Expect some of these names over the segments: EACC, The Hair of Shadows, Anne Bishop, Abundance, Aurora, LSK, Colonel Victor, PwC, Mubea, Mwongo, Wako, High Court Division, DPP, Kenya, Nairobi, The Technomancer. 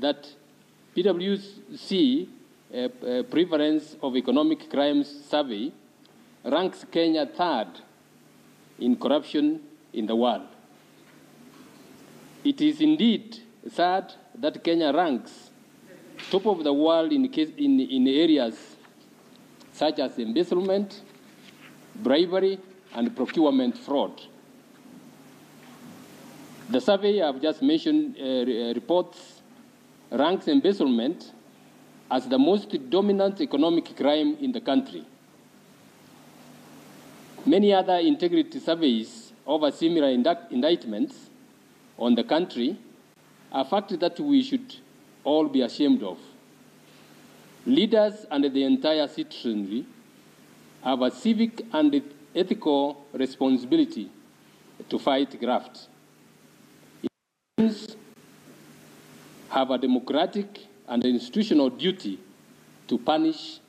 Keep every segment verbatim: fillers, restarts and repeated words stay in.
that P W C uh, uh, Prevalence of Economic Crimes Survey ranks Kenya third in corruption in the world. It is indeed sad that Kenya ranks top of the world in, case, in, in areas such as embezzlement, bribery, and procurement fraud. The survey I've just mentioned uh, reports ranks embezzlement as the most dominant economic crime in the country. Many other integrity surveys over similar indictments on the country are facts that we should all be ashamed of. Leaders and the entire citizenry have a civic and ethical responsibility to fight graft. Institutions have a democratic and institutional duty to punish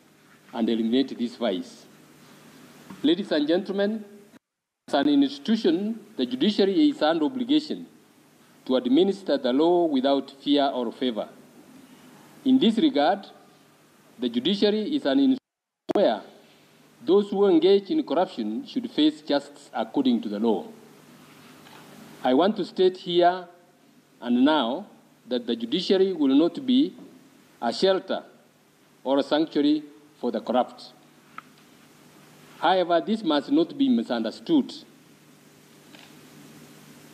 and eliminate this vice. Ladies and gentlemen, as an institution, the judiciary is under obligation to administer the law without fear or favor. In this regard, the judiciary is an institution where those who engage in corruption should face justice according to the law. I want to state here and now that the judiciary will not be a shelter or a sanctuary for the corrupt. However, this must not be misunderstood.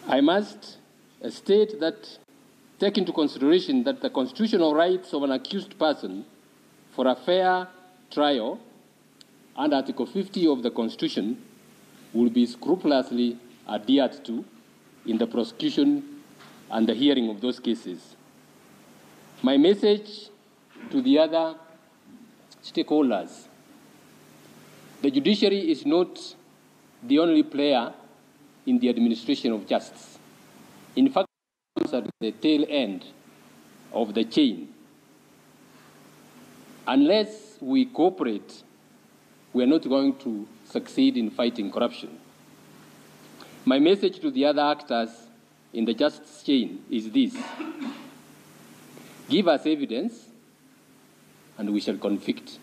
I must state that, take into consideration that the constitutional rights of an accused person for a fair trial under Article fifty of the Constitution will be scrupulously adhered to in the prosecution and the hearing of those cases. My message to the other stakeholders: the judiciary is not the only player in the administration of justice. In fact, it comes at the tail end of the chain. Unless we cooperate, we are not going to succeed in fighting corruption. My message to the other actors in the justice chain is this: give us evidence and we shall convict.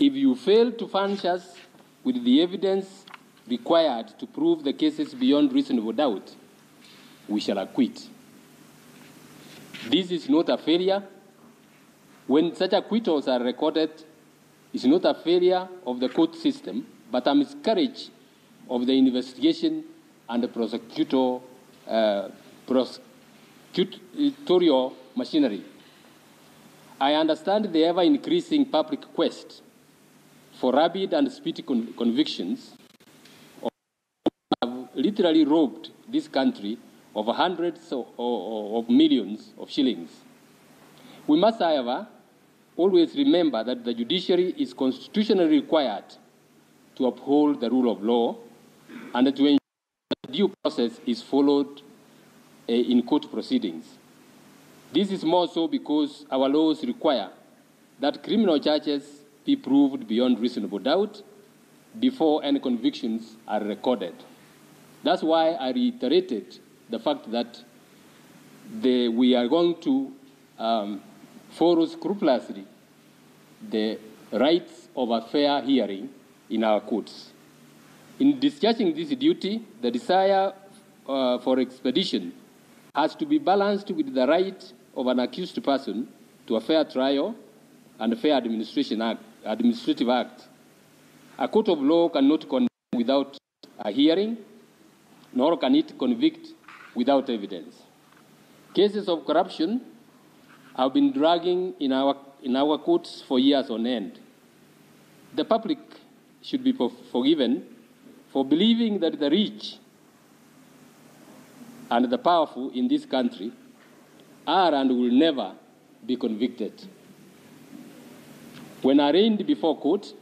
If you fail to furnish us with the evidence required to prove the cases beyond reasonable doubt, we shall acquit. This is not a failure. When such acquittals are recorded, it's not a failure of the court system, but a miscarriage of the investigation and the prosecutor, uh, prosecutorial machinery. I understand the ever-increasing public quest for rabid and speedy con convictions have literally robbed this country of hundreds of, of, of millions of shillings. We must, however, always remember that the judiciary is constitutionally required to uphold the rule of law and to ensure that due process is followed uh, in court proceedings. This is more so because our laws require that criminal charges be proved beyond reasonable doubt before any convictions are recorded. That's why I reiterated the fact that the, we are going to um, follow scrupulously the rights of a fair hearing in our courts. In discharging this duty, the desire uh, for expedition has to be balanced with the right of an accused person to a fair trial and a fair administration act. Administrative act. A court of law cannot condemn without a hearing, nor can it convict without evidence. Cases of corruption have been dragging in our, in our courts for years on end. The public should be forgiven for believing that the rich and the powerful in this country are and will never be convicted. When arraigned before court,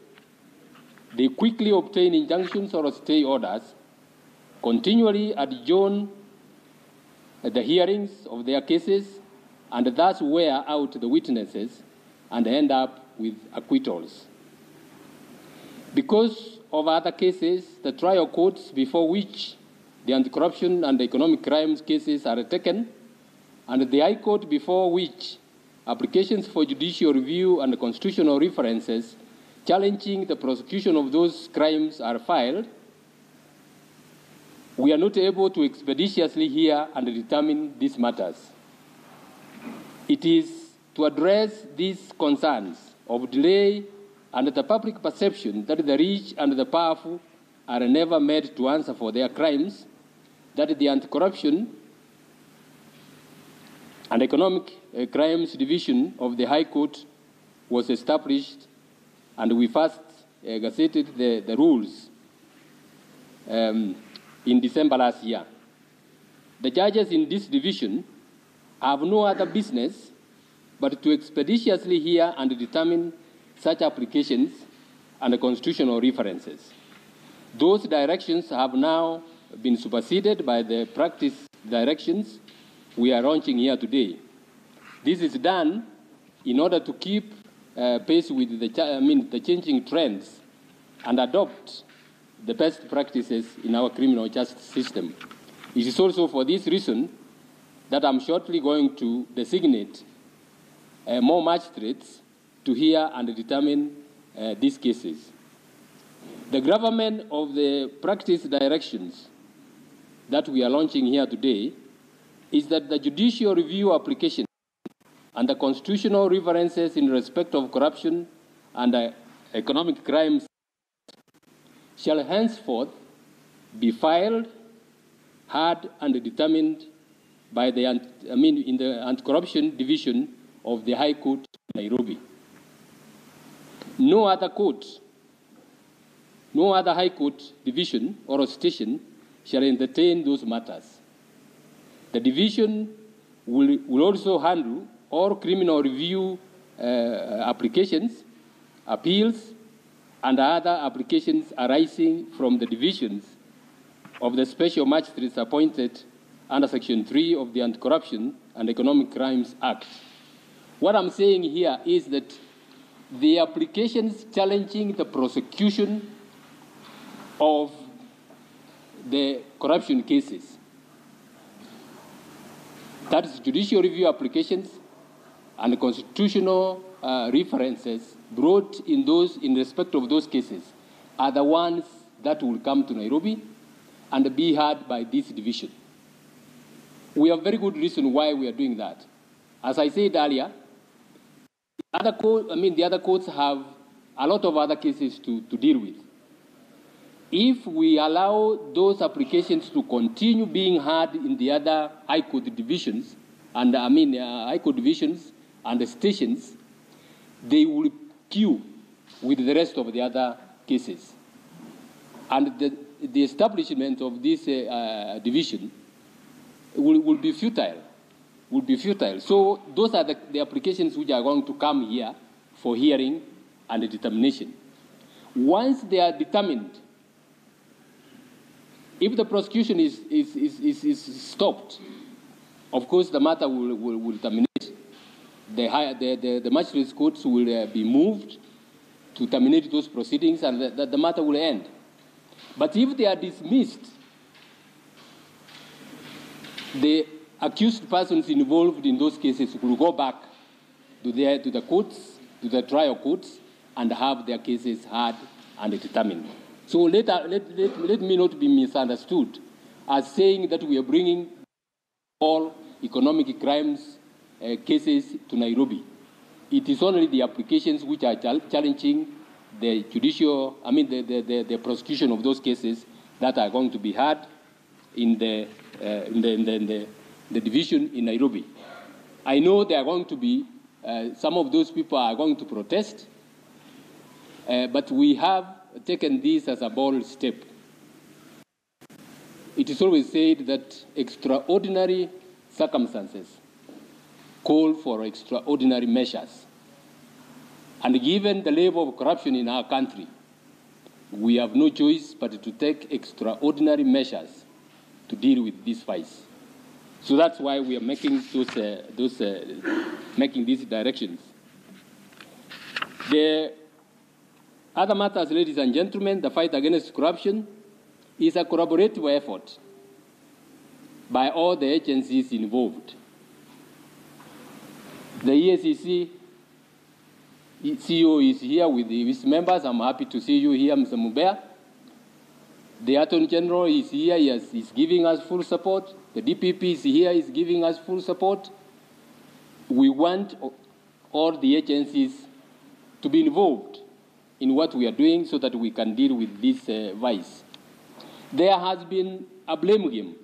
they quickly obtain injunctions or stay orders, continually adjourn the hearings of their cases, and thus wear out the witnesses and end up with acquittals. Because of other cases, the trial courts before which the anti-corruption and economic crimes cases are taken and the High Court, before which applications for judicial review and constitutional references challenging the prosecution of those crimes are filed, we are not able to expeditiously hear and determine these matters. It is to address these concerns of delay and the public perception that the rich and the powerful are never made to answer for their crimes, that the Anti-Corruption and Economic uh, Crimes Division of the High Court was established, and we first uh, gazetted the, the rules um, in December last year. The judges in this division have no other business but to expeditiously hear and determine such applications and constitutional references. Those directions have now been superseded by the practice directions we are launching here today. This is done in order to keep uh, pace with the, cha I mean, the changing trends and adopt the best practices in our criminal justice system. It is also for this reason that I'm shortly going to designate uh, more magistrates to hear and determine uh, these cases. The government of the practice directions that we are launching here today is that the judicial review application and the constitutional references in respect of corruption and uh, economic crimes shall henceforth be filed, heard, and determined by the, I mean, in the Anti-Corruption Division of the High Court in Nairobi. No other court, no other High Court division or station shall entertain those matters. The division will, will also handle all criminal review uh, applications, appeals, and other applications arising from the divisions of the special magistrates appointed under Section three of the Anti-Corruption and Economic Crimes Act. What I'm saying here is that the applications challenging the prosecution of the corruption cases, that is judicial review applications and constitutional uh, references brought in those in respect of those cases, are the ones that will come to Nairobi and be heard by this division. We have very good reason why we are doing that. As I said earlier, other court, I mean the other courts have a lot of other cases to, to deal with. If we allow those applications to continue being heard in the other High Court divisions, and I mean uh, High Court divisions and the stations, they will queue with the rest of the other cases. And the, the establishment of this uh, uh, division will, will be futile, will be futile. So those are the, the applications which are going to come here for hearing and determination. Once they are determined, if the prosecution is, is, is, is, is stopped, of course the matter will, will, will terminate. The, higher, the, the, the magistrates' courts will uh, be moved to terminate those proceedings, and the, the, the matter will end. But if they are dismissed, the accused persons involved in those cases will go back to, their, to the courts, to the trial courts, and have their cases heard and determined. So let, let, let, let me not be misunderstood as saying that we are bringing all economic crimes uh, cases to Nairobi. It is only the applications which are challenging the judicial, I mean the, the, the, the prosecution of those cases that are going to be heard in the, uh, in, the, in, the, in the, the division in Nairobi. I know there are going to be, uh, some of those people are going to protest, uh, but we have taken this as a bold step. It is always said that extraordinary circumstances call for extraordinary measures. And given the level of corruption in our country, we have no choice but to take extraordinary measures to deal with this vice. So that's why we are making those, uh, those uh, making these directions. The other matters, ladies and gentlemen, the fight against corruption is a collaborative effort by all the agencies involved. The E A C C C E O is here with his members. I'm happy to see you here, Mister Mubea. The Attorney General is here, he is, is giving us full support. The D P P is here, is giving us full support. We want all the agencies to be involved in what we are doing so that we can deal with this uh, vice. There has been a blame game.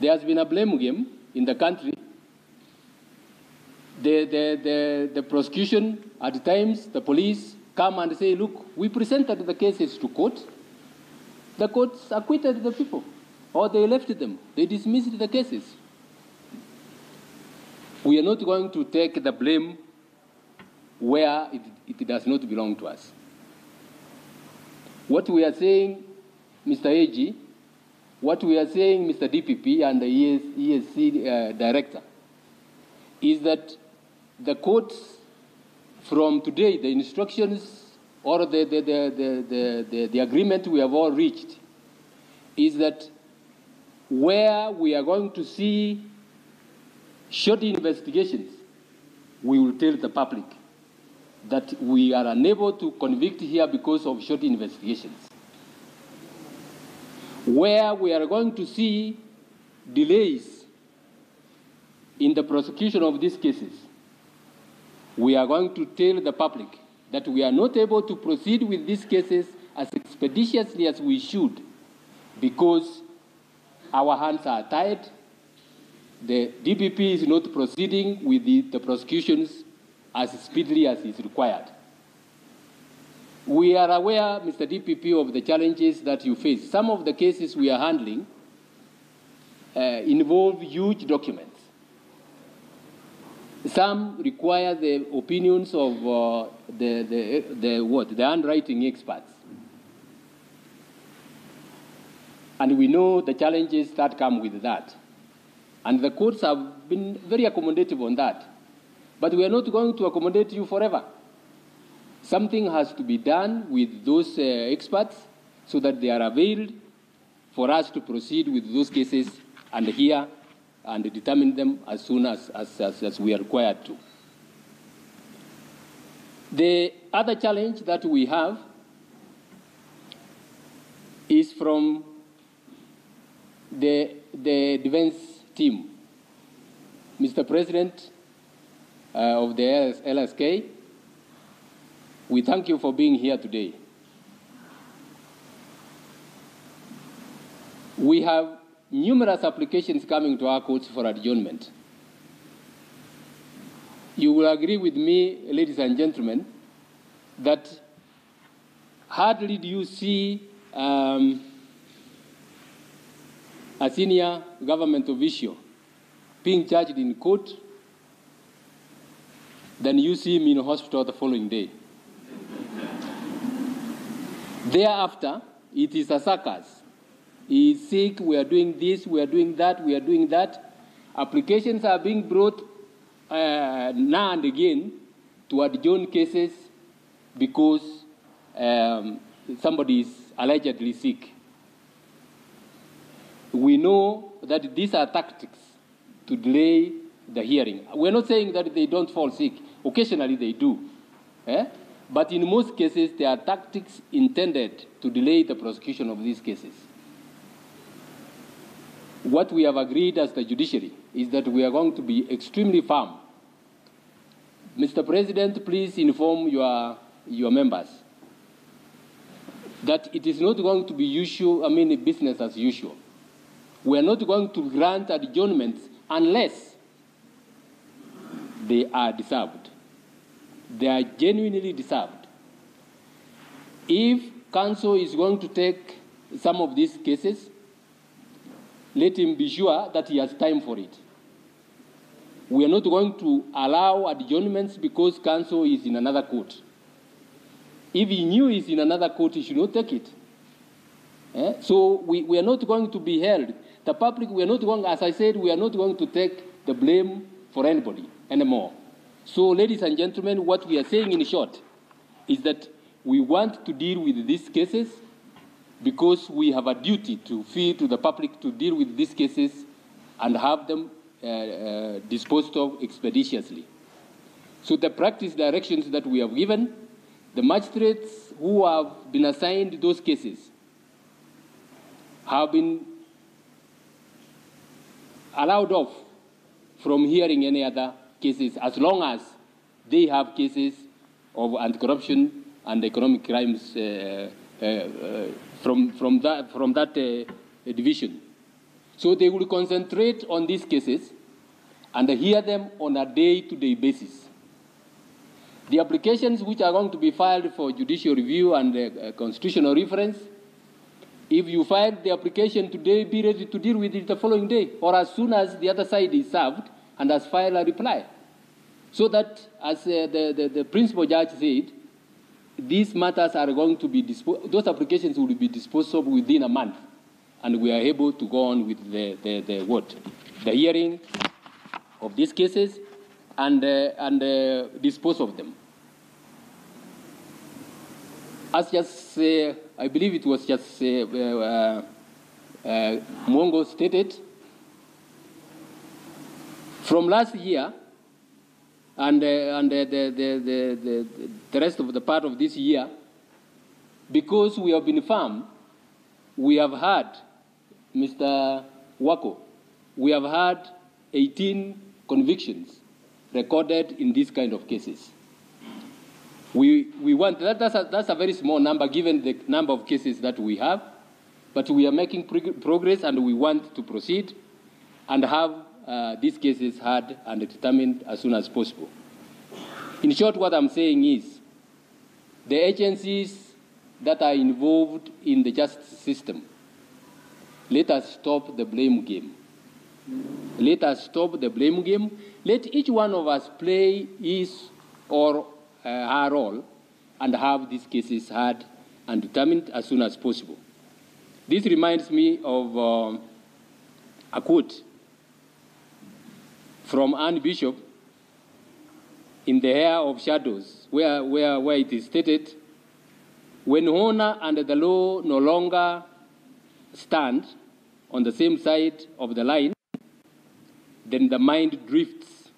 There has been a blame game in the country. The, the, the, the prosecution, at times, the police come and say, look, we presented the cases to court. The courts acquitted the people, or they left them. They dismissed the cases. We are not going to take the blame where it, it does not belong to us. What we are saying, Mister A G, what we are saying, Mister D P P and the E A C C uh, director, is that the courts, from today, the instructions or the, the, the, the, the, the, the agreement we have all reached is that where we are going to see short investigations, we will tell the public that we are unable to convict here because of short investigations. Where we are going to see delays in the prosecution of these cases, we are going to tell the public that we are not able to proceed with these cases as expeditiously as we should because our hands are tied. The D P P is not proceeding with the, the prosecutions as speedily as is required. We are aware, Mister D P P, of the challenges that you face. Some of the cases we are handling uh, involve huge documents. Some require the opinions of uh, the, the, the, what, the handwriting experts. And we know the challenges that come with that. And the courts have been very accommodative on that. But we are not going to accommodate you forever. Something has to be done with those uh, experts so that they are availed for us to proceed with those cases and hear and determine them as soon as, as, as, as we are required to. The other challenge that we have is from the, the defense team. Mister President uh, of the L S K, we thank you for being here today. We have numerous applications coming to our courts for adjournment. You will agree with me, ladies and gentlemen, that hardly do you see um, a senior government official being charged in court than you see him in hospital the following day. Thereafter, it is a circus. He is sick, we are doing this, we are doing that, we are doing that. Applications are being brought uh, now and again to adjourn cases because um, somebody is allegedly sick. We know that these are tactics to delay the hearing. We're not saying that they don't fall sick. Occasionally they do. Eh? But in most cases, there are tactics intended to delay the prosecution of these cases. What we have agreed as the judiciary is that we are going to be extremely firm. Mister President, please inform your, your members that it is not going to be usual, I mean business as usual. We are not going to grant adjournments unless they are deserved. They are genuinely deserved. If counsel is going to take some of these cases, let him be sure that he has time for it. We are not going to allow adjournments because counsel is in another court. If he knew he's in another court, he should not take it. Eh? So we, we are not going to be held. The public, we are not going, as I said, we are not going to take the blame for anybody anymore. So, ladies and gentlemen, what we are saying in short is that we want to deal with these cases because we have a duty to feel to the public to deal with these cases and have them uh, uh, disposed of expeditiously. So the practice directions that we have given, the magistrates who have been assigned those cases have been allowed off from hearing any other cases as long as they have cases of anti-corruption and economic crimes uh, uh, uh, from, from that, from that uh, division. So they will concentrate on these cases and hear them on a day-to-day basis. The applications which are going to be filed for judicial review and uh, constitutional reference, if you file the application today, be ready to deal with it the following day, or as soon as the other side is served, and has filed a reply. So that, as uh, the, the, the principal judge said, these matters are going to be disposed, those applications will be disposed of within a month, and we are able to go on with the, the, the what? The hearing of these cases, and, uh, and uh, dispose of them. As just, uh, I believe it was just uh, uh, uh, Mwongo stated, from last year and, uh, and uh, the, the, the, the rest of the part of this year, because we have been firm, we have had, Mister Wako, we have had eighteen convictions recorded in these kind of cases. We, we want, that, that's, a, that's a very small number given the number of cases that we have, but we are making progress and we want to proceed and have uh, these cases heard and determined as soon as possible. In short, what I'm saying is the agencies that are involved in the justice system, let us stop the blame game. Let us stop the blame game. Let each one of us play his or Uh, her role and have these cases heard and determined as soon as possible. This reminds me of uh, a quote from Anne Bishop in The Hair of Shadows, where, where, where it is stated, when honor and the law no longer stand on the same side of the line, then the mind drifts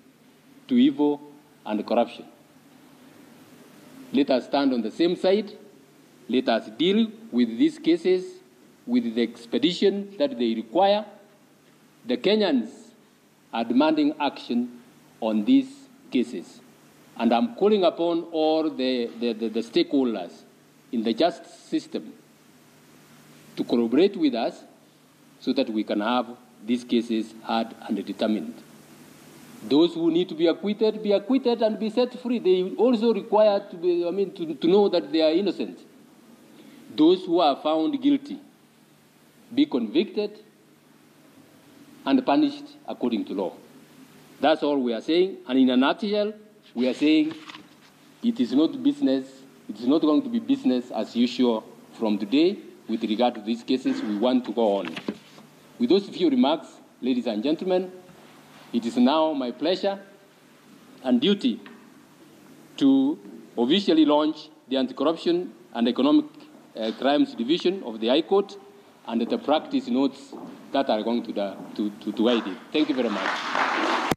to evil and corruption. Let us stand on the same side. Let us deal with these cases with the expedition that they require. The Kenyans are demanding action on these cases. And I'm calling upon all the, the, the, the stakeholders in the justice system to collaborate with us so that we can have these cases heard and determined. Those who need to be acquitted, be acquitted and be set free. They also require to be, I mean, to, to know that they are innocent. Those who are found guilty, be convicted and punished according to law. That's all we are saying. And in a nutshell, we are saying it is not business, it is not going to be business as usual from today with regard to these cases. We want to go on. With those few remarks, ladies and gentlemen, it is now my pleasure and duty to officially launch the Anti-Corruption and Economic uh, Crimes Division of the High Court and the practice notes that are going to, the, to, to, to I D. Thank you very much.